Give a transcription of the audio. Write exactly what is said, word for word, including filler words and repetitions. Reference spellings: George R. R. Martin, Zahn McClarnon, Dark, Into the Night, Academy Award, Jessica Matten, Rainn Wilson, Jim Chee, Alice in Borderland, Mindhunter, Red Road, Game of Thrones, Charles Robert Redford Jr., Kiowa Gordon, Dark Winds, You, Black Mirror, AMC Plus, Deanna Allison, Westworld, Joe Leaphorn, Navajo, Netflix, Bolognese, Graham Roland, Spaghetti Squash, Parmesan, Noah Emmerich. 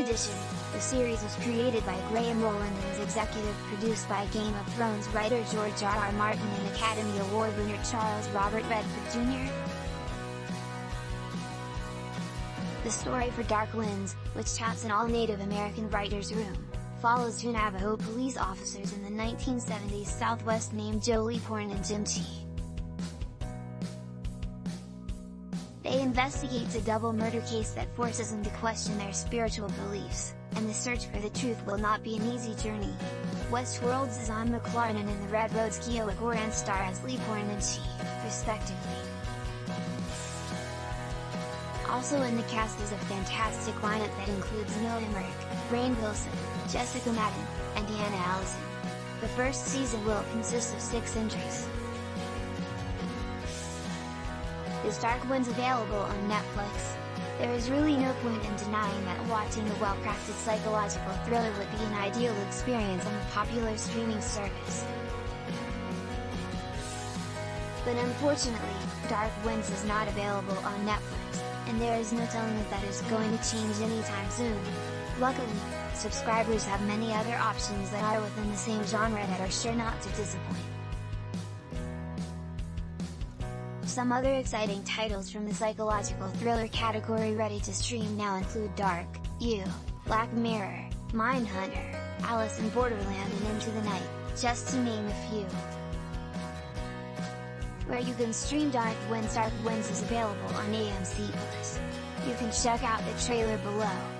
addition, the series was created by Graham Roland and was executive produced by Game of Thrones writer George R. R. Martin and Academy Award winner Charles Robert Redford Junior The story for Dark Winds, which taps an all-Native American writer's room, follows two Navajo police officers in the nineteen seventies Southwest named Joe Leaphorn and Jim Chee. They investigate a double murder case that forces them to question their spiritual beliefs, and the search for the truth will not be an easy journey. Westworld's Zahn McClarnon and the Red Road's Kiowa Gordon star as Leaphorn and Chee, respectively. Also in the cast is a fantastic lineup that includes Noah Emmerich, Rainn Wilson, Jessica Matten, and Deanna Allison. The first season will consist of six entries. Is Dark Winds available on Netflix? There is really no point in denying that watching a well-crafted psychological thriller would be an ideal experience on the popular streaming service. But unfortunately, Dark Winds is not available on Netflix, and there is no telling if that is going to change anytime soon. Luckily, subscribers have many other options that are within the same genre that are sure not to disappoint. Some other exciting titles from the psychological thriller category ready to stream now include Dark, You, Black Mirror, Mindhunter, Alice in Borderland and Into the Night, just to name a few. Where you can stream Dark Winds. Dark Winds is available on A M C Plus. You can check out the trailer below.